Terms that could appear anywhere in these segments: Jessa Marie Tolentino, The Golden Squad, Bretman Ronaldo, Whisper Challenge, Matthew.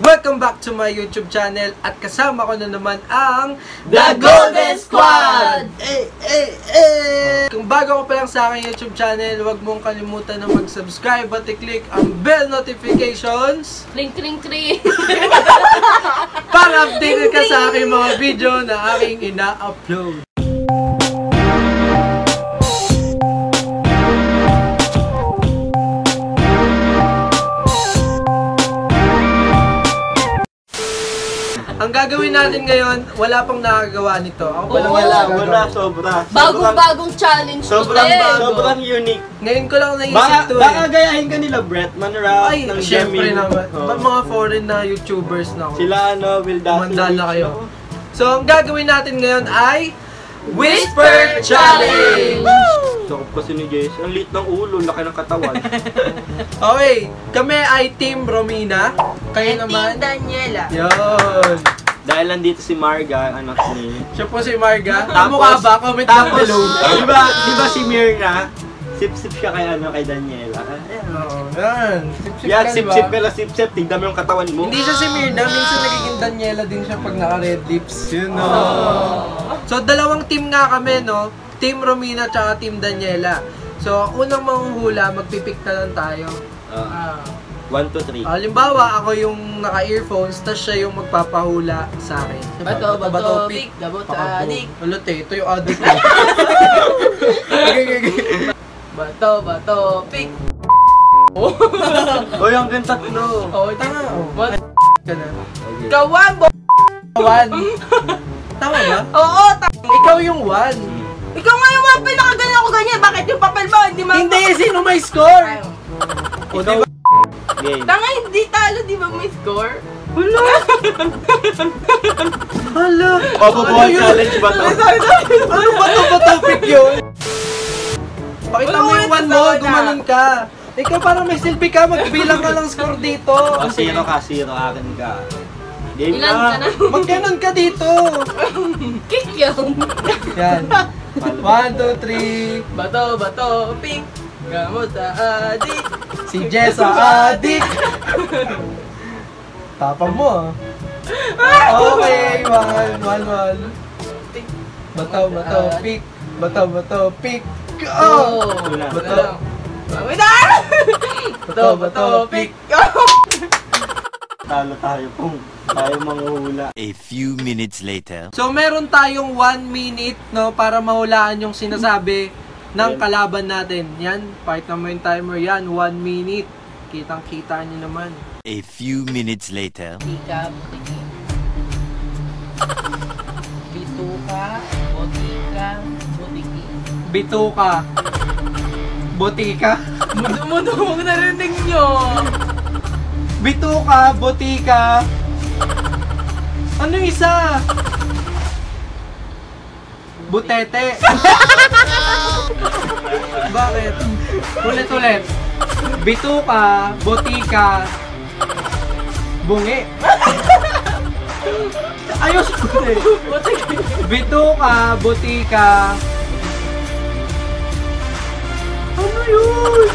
Welcome back to my YouTube channel at kasama ko na naman ang The Golden Squad! Kung bago ko pa lang sa aking YouTube channel, huwag mong kalimutan na mag-subscribe at i-click ang bell notifications. Tring tring tring! Para updated ka sa aking mga video na aking ina-upload. Ang gagawin natin ngayon, wala pang nakagawa nito. Ako pa lang wala, sobra. Bagong-bagong challenge. Sobrang unique. Ngayon ko lang naisip to. Baka gayahin ka nila, Bretman Ronaldo. Ay, siyempre naman. Mga foreign na YouTubers na ako. Sila will dati. Mandala kayo. So, ang gagawin natin ngayon ay Whisper Challenge! Sakop kasi ni Jace. Ang liit ng ulo, laki ng katawan. Okay, kami ay Team Romina. Kayo naman? Team Daniela. Yun. Dahil nandito si Marga, anak ni... Siya po si Marga. Mukha ba? Comment lang below. Diba si Mirna? Sip-sip siya kay Daniela. Oo. Yan. Sip-sip ka lang, sip-sip. Tignan mo yung katawan mo. Hindi siya si Mirna. Minsan nagiging Daniela din siya pag naka-red lips. Yun o. So, dalawang team nga kami, no? Team Romina tsaka Team Daniela. So, unang manghuhula, magpipick na lang tayo. 1, 2, 3. Halimbawa, ako yung naka-earphones, tapos siya yung magpapahula sa akin. Bato, pick, dabot, adik. Ulot eh, ito yung adik. Bato, pick. Uy, hanggang 3. Oo, tama. Kawan, bo*****. Kawan. Tama ba? Oo, tama. Ikaw yung 1. Ikaw nga yung 1, pinakaganyan ako ganyan. Bakit yung papel mo? Hindi, sino may score? Ikaw. Tanga, hindi talo, di ba may score? Hala! Hala! Papabuhay challenge ba ito? Ano ba ito ba topic yun? Pakita mo yung 1 mo, gumanon ka. Ikaw parang may silbi ka, magbilang ka lang score dito. O 0 ka, 0 akin ka. Game na! Magganon ka dito! Kick yun! Yan. 1, 2, 3. Bato, pink. Gamot adik. Si Jessa adik. Tapang mo ah. Okay, mahal. Bato, pick. Bato, pick. Oh! Bato, pick. Talo tayo pong. Tayo manghula. A few minutes later. So meron tayong 1 minute, no, para mahulaan yung sinasabi ng kalaban natin. Yan, part naman yung timer. Yan, 1 minute. Kitang-kita nyo naman. A few minutes later. Pika, piki. Bituka, botika, butiki. Bituka, botika. Mudumudumog na rinig nyo. Bituka, botika. Ano isa? Butete. Bakit? Ulit. Bituka, botika, bungi. Ayos ko eh. Bituka, botika. Ano yun?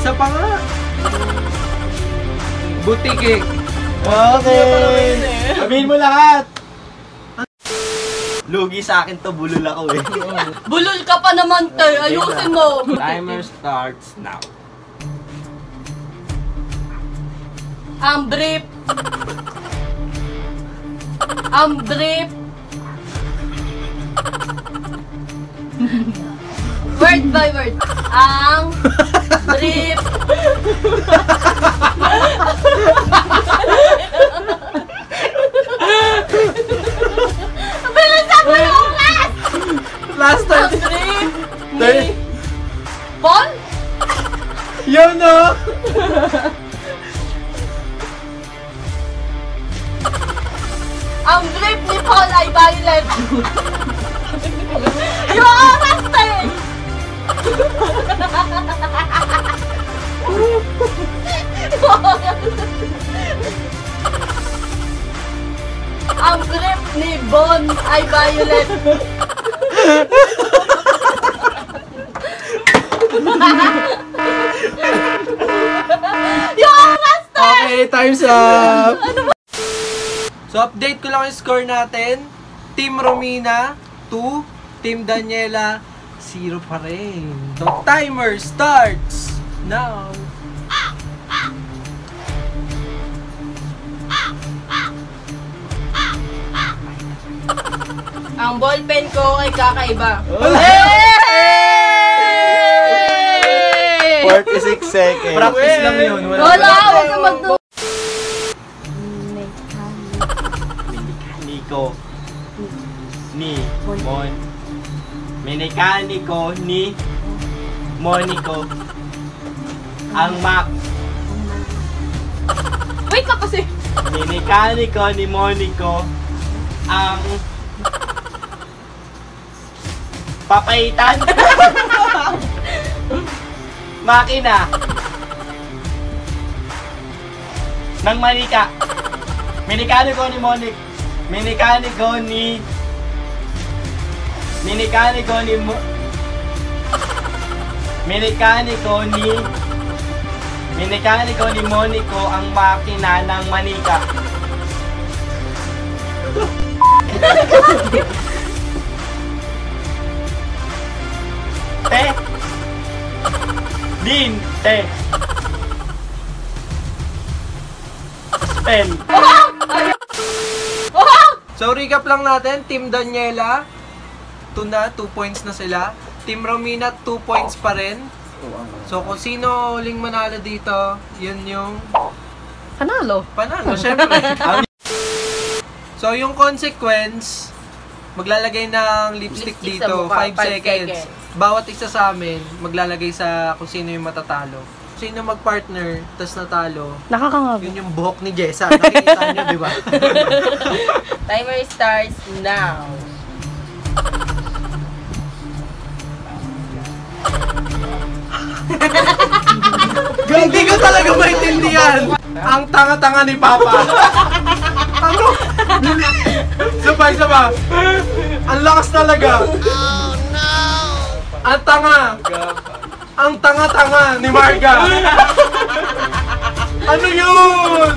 Isa pa nga. Butiki. Okay. Sabihin mo lahat. Lugi sa akin to, bulol ako eh. Bulol ka pa naman, tay. Ayusin mo. Timer starts now. Ambrip. Word by word. Ang brip. Paul? Yun o! Ang grip ni Paul ay violet. Yung oras na eh! Ang grip ni Bon ay violet. Okay, time's up! So, update ko lang yung score natin. Team Romina, 2. Team Daniela, 0 pa rin. So, timer starts now! Ang ballpen ko ay kakaiba. Hey! 46 seconds. Practice lang yun. Wala, huwag na magtulog. Mekaniko. Ni. Mon. Mekaniko. Ni. Moniko. Ang Mac. Wait ka kasi. Mekaniko ni Moniko. Ang... papaitan. Makina ng manika. Minikaniko ni Monic. Minikaniko ni... minikaniko ni... minikaniko ni... minikaniko ni Monico ang makina ng manika. Te din te spell. So recap lang natin. Team Daniela 2 points na sila. Team Romina 2 points pa rin. So kung sino uling manalo dito, yun yung panalo. Panalo, syempre. So yung consequence, maglalagay ng lipstick dito, 5 seconds. Bawat isa sa amin, maglalagay sa kung sino yung matatalo. Sino magpartner, tas natalo. Nakakangab. Yun yung buhok ni Jessa. Nakikita niyo, di ba? Timer starts now. Hindi ko talaga maintindihan. Ang tanga-tanga ni Papa. Ano? Sabay-sabay. Ang lakas talaga. Ang tanga! Ang tanga-tanga ni Marga! Ano yun?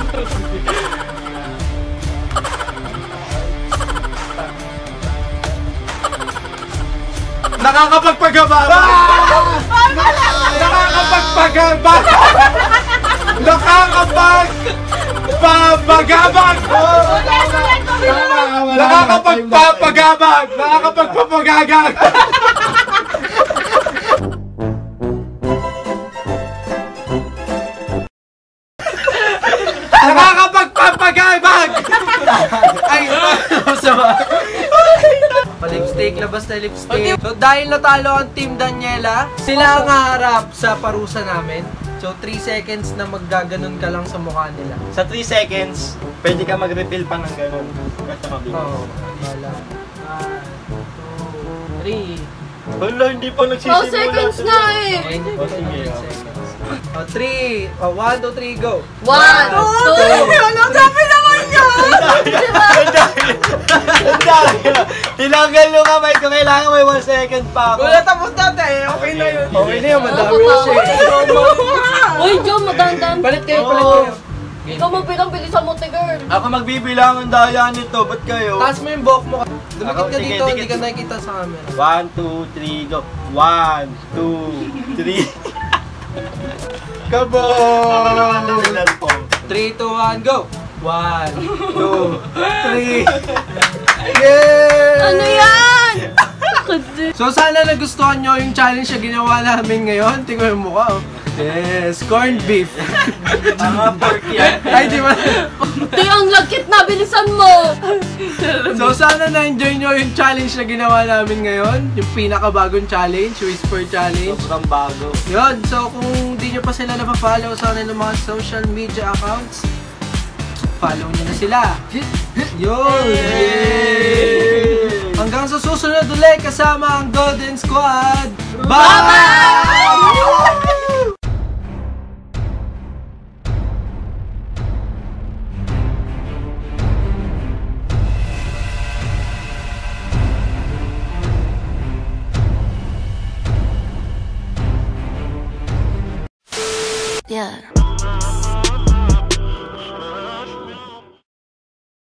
Nakakapagpagaba! Nakakapagpagaba! Nakakapagpagabag! Nakakapagpagabag! Nakakapagpagagag! Lipstick, labas na lipstick. So dahil natalo ang Team Daniela, sila ang haharap sa parusa namin. So 3 seconds na maggaganon ka lang sa mukha nila. Sa 3 seconds, pwede ka mag-refill pa ng ganon. Oo. Wala. 1, 2, 3. Wala, hindi pa nagsisimula. 12 seconds na eh. O sige. 3. 1, 2, 3, go. 1, 2, 3. Ano sabi naman nyo? Tinanggal yung kamay ko, kailangan may 1 second pa ako. Wala, tapos natin eh, okay na yun. Okay na yun, madami na siya. Uy, John, madahan-dahan. Palit kayo, palit kayo. Ikaw magbilang-bilisan mo, Tigger. Ako magbibilangan dahilan nito, ba't kayo? Taas mo yung buhok mo. Dumikit ka dito, hindi ka nakikita sa camera. 1, 2, 3, go. 1, 2, 3. Kabon! 3, 2, 1, go! 1, 2, 3. Ano yan? So sana nagustuhan nyo yung challenge na ginawa namin ngayon. Tingnan mo yung mukha. Yes, corned beef. Mga pork yan. Ay, di ba? Ito yung lakit na, bilisan mo! So sana na-enjoy nyo yung challenge na ginawa namin ngayon. Yung pinakabagong challenge, Whisper Challenge. Sobrang bago. Yun, so kung di nyo pa sila napapollow sa kanilang mga social media accounts, follow nyo na sila. Yun! Hanggang sa susunod ulit kasama ang Golden Squad. Bye! Yeah.